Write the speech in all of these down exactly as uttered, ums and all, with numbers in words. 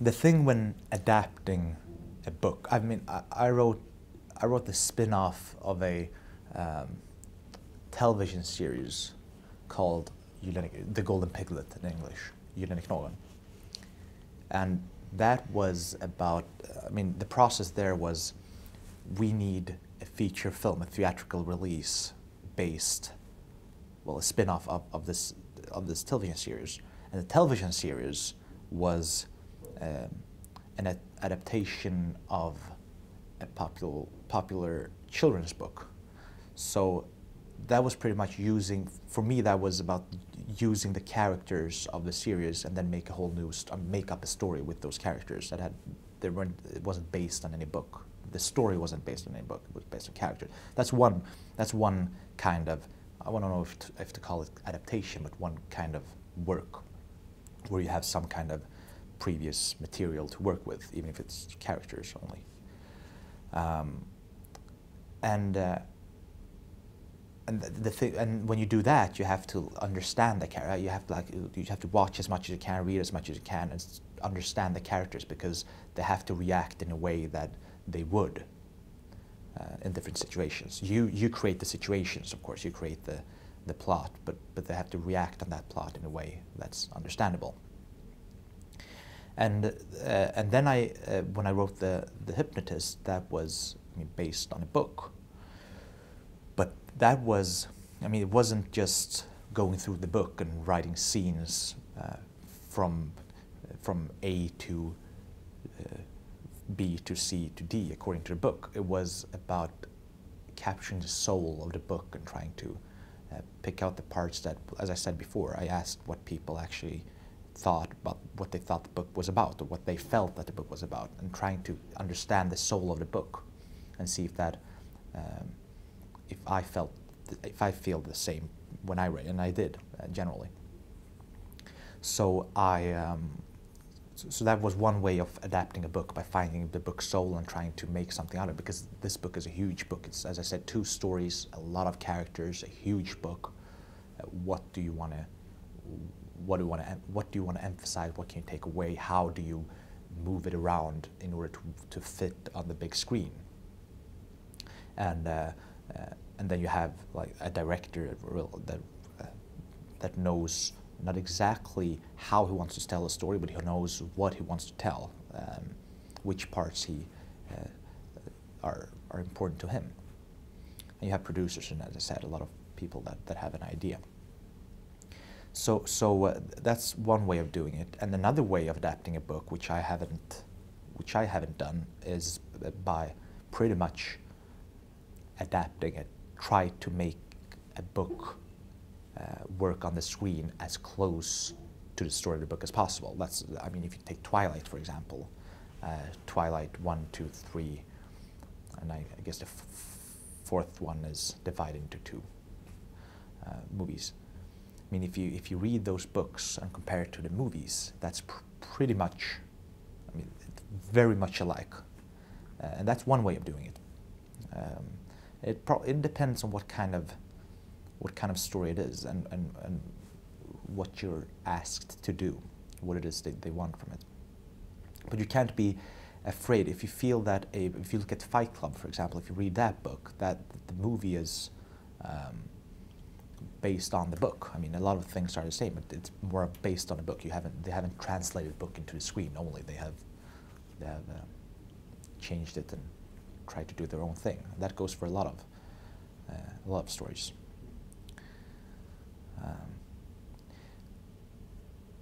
the thing when adapting a book, I mean, I, I wrote I wrote the spin-off of a um, television series called Ulennik, The Golden Piglet in English, Ulennik Nolan. And that was about, I mean, the process there was, we need a feature film, a theatrical release based, well, a spin-off of, of, this, of this television series. And the television series was um, an ad adaptation of a popular, popular children's book. So that was pretty much using, for me that was about using the characters of the series and then make a whole new, make up a story with those characters that had, they weren't, it wasn't based on any book. The story wasn't based on any book, it was based on characters. That's one, that's one kind of, I don't know if to, if to call it adaptation, but one kind of work where you have some kind of previous material to work with, even if it's characters only. Um, and uh, and the, the thing, and when you do that, you have to understand the character. You have to like, you have to watch as much as you can, read as much as you can, and understand the characters because they have to react in a way that they would uh, in different situations. You you create the situations, of course. You create the the plot, but but they have to react on that plot in a way that's understandable. And uh, and then I uh, when I wrote the the Hypnotist, that was I mean, based on a book. But that was, I mean, it wasn't just going through the book and writing scenes uh, from from A to uh, B to C to D according to the book. It was about capturing the soul of the book and trying to uh, pick out the parts that, as I said before, I asked what people actually thought about, what they thought the book was about, or what they felt that the book was about, and trying to understand the soul of the book and see if that, um, if I felt, if I feel the same when I read, and I did uh, generally. So I, um, so, so that was one way of adapting a book, by finding the book's soul and trying to make something out of it, because this book is a huge book. It's, as I said, two stories, a lot of characters, a huge book. Uh, what do you want to, What do you want to? What do you want to emphasize? What can you take away? How do you move it around in order to to fit on the big screen? And uh, uh, and then you have like a director that uh, that knows not exactly how he wants to tell a story, but he knows what he wants to tell, um, which parts he uh, are are important to him. And you have producers, and as I said, a lot of people that that have an idea. So, so uh, that's one way of doing it, and another way of adapting a book, which I haven't, which I haven't done, is by pretty much adapting it. Try to make a book uh, work on the screen as close to the story of the book as possible. That's, I mean, if you take Twilight, for example, uh, Twilight one, two, three, and I, I guess the f fourth one is divided into two uh, movies. I mean, if you if you read those books and compare it to the movies, that's pr pretty much, I mean, very much alike, uh, and that's one way of doing it. Um, it pro it depends on what kind of what kind of story it is, and and and what you're asked to do, what it is that they want from it. But you can't be afraid if you feel that a, if you look at Fight Club, for example, if you read that book, that the movie is. Um, based on the book. I mean, a lot of things are the same, but it's more based on the book. You haven't, they haven't translated the book into the screen only. They have, they have um, changed it and tried to do their own thing. And that goes for a lot of, uh, a lot of stories. Um,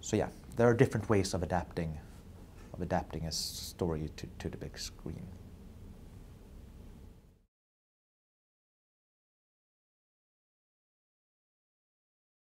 so yeah, there are different ways of adapting, of adapting a story to, to the big screen.